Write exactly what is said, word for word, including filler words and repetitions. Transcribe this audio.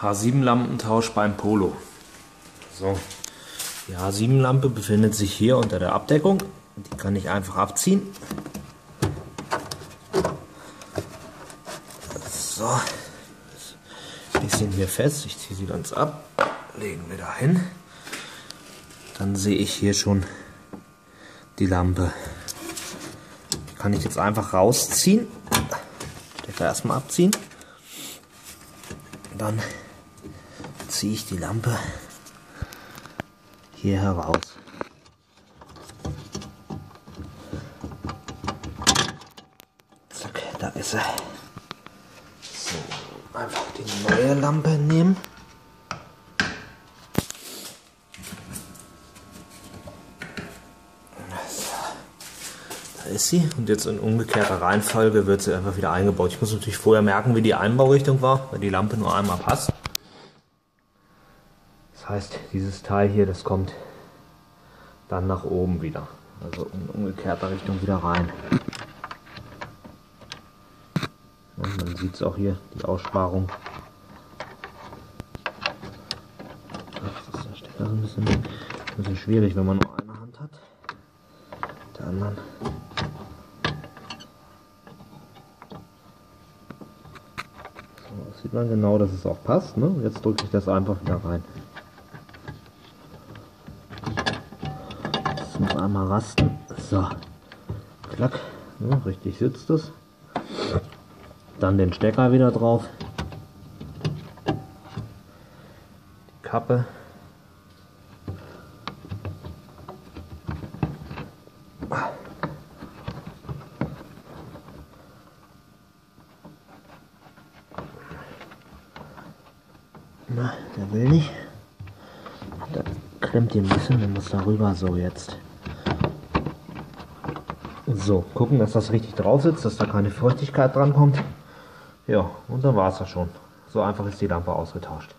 H sieben Lampentausch beim Polo. So. Die H sieben Lampe befindet sich hier unter der Abdeckung. Die kann ich einfach abziehen. So. Die sind hier fest. Ich ziehe sie ganz ab. Legen wir da hin. Dann sehe ich hier schon die Lampe. Die kann ich jetzt einfach rausziehen. Decker erstmal abziehen. Dann ziehe ich die Lampe hier heraus. Zack, da ist sie. So, einfach die neue Lampe nehmen. Da ist sie. Und jetzt in umgekehrter Reihenfolge wird sie einfach wieder eingebaut. Ich muss natürlich vorher merken, wie die Einbaurichtung war, weil die Lampe nur einmal passt. Das heißt, dieses Teil hier, das kommt dann nach oben wieder. Also in umgekehrter Richtung wieder rein. Und man sieht es auch hier, die Aussparung. Das ist der Stecker so ein bisschen, ein bisschen schwierig, wenn man nur eine Hand hat. Mit der anderen. So, das sieht man genau, dass es auch passt. Ne? Jetzt drücke ich das einfach wieder rein. Muss einmal rasten. So. Klack. Ja, richtig sitzt es. Dann den Stecker wieder drauf. Die Kappe. Na, der will nicht. Da klemmt ihr ein bisschen, dann muss da rüber so jetzt. So, gucken, dass das richtig drauf sitzt, dass da keine Feuchtigkeit dran kommt. Ja, und dann war es das schon. So einfach ist die Lampe ausgetauscht.